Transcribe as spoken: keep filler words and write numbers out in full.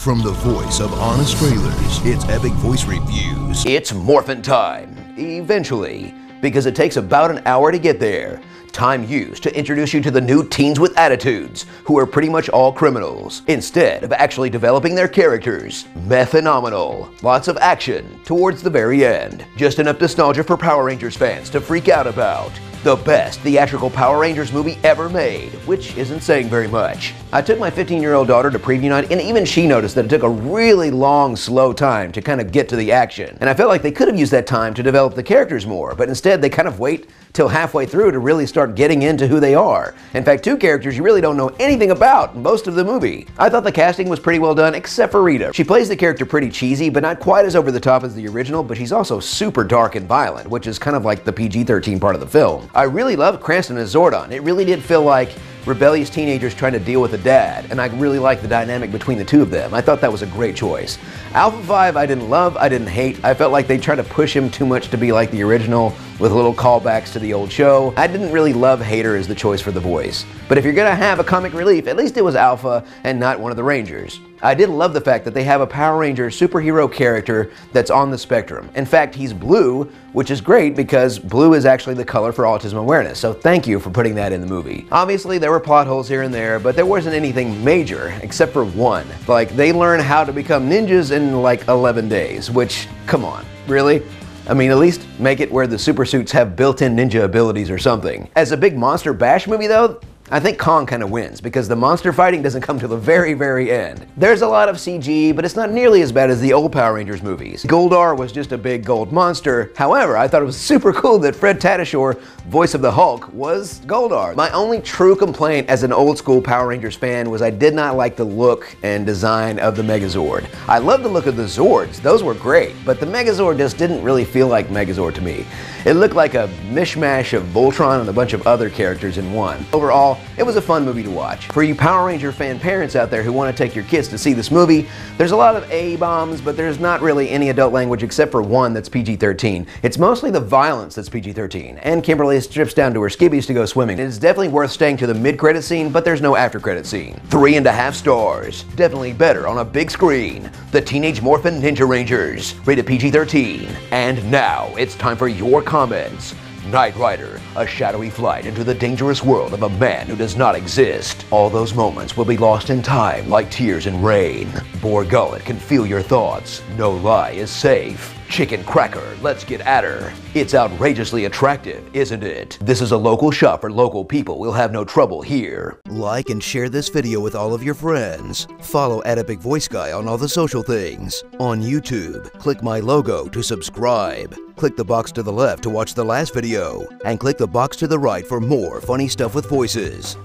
From the voice of Honest Trailers, it's Epic Voice Reviews. It's morphin' time, eventually, because it takes about an hour to get there. Time used to introduce you to the new teens with attitudes, who are pretty much all criminals, instead of actually developing their characters. Meh-phenomenal. Lots of action towards the very end. Just enough nostalgia for Power Rangers fans to freak out about. The best theatrical Power Rangers movie ever made, which isn't saying very much. I took my fifteen-year-old daughter to preview night, and even she noticed that it took a really long, slow time to kind of get to the action. And I felt like they could have used that time to develop the characters more, but instead they kind of wait till halfway through to really start getting into who they are. In fact, two characters you really don't know anything about most of the movie. I thought the casting was pretty well done, except for Rita. She plays the character pretty cheesy, but not quite as over the top as the original, but she's also super dark and violent, which is kind of like the P G thirteen part of the film. I really loved Cranston as Zordon. It really did feel like rebellious teenagers trying to deal with a dad, and I really liked the dynamic between the two of them. I thought that was a great choice. Alpha five I didn't love, I didn't hate. I felt like they tried to push him too much to be like the original, with little callbacks to the old show. I didn't really love Hader as the choice for the voice. But if you're gonna have a comic relief, at least it was Alpha and not one of the Rangers. I did love the fact that they have a Power Ranger superhero character that's on the spectrum. In fact, he's blue, which is great because blue is actually the color for autism awareness, so thank you for putting that in the movie. Obviously, there were plot holes here and there, but there wasn't anything major, except for one. Like, they learn how to become ninjas in like eleven days, which, come on, really? I mean, at least make it where the super suits have built-in ninja abilities or something. As a big monster bash movie though, I think Kong kind of wins because the monster fighting doesn't come to the very, very end. There's a lot of C G, but it's not nearly as bad as the old Power Rangers movies. Goldar was just a big gold monster. However, I thought it was super cool that Fred Tatasciore, voice of the Hulk, was Goldar. My only true complaint as an old school Power Rangers fan was I did not like the look and design of the Megazord. I loved the look of the Zords. Those were great, but the Megazord just didn't really feel like Megazord to me. It looked like a mishmash of Voltron and a bunch of other characters in one. Overall, it was a fun movie to watch. For you Power Ranger fan parents out there who want to take your kids to see this movie, there's a lot of A-bombs, but there's not really any adult language except for one that's P G thirteen. It's mostly the violence that's P G thirteen, and Kimberly strips down to her skivvies to go swimming. It's definitely worth staying to the mid-credit scene, but there's no after-credit scene. Three and a half stars. Definitely better on a big screen. The Teenage Morphin Ninja Rangers, rated P G thirteen. And now, it's time for your comments. Night Rider, a shadowy flight into the dangerous world of a man who does not exist. All those moments will be lost in time like tears in rain. Boar Gullet can feel your thoughts. No lie is safe. Chicken Cracker, let's get at her. It's outrageously attractive, isn't it? This is a local shop for local people. We'll have no trouble here. Like and share this video with all of your friends. Follow at Epic Voice Guy on all the social things. On YouTube, click my logo to subscribe. Click the box to the left to watch the last video, and click the box to the right for more funny stuff with voices.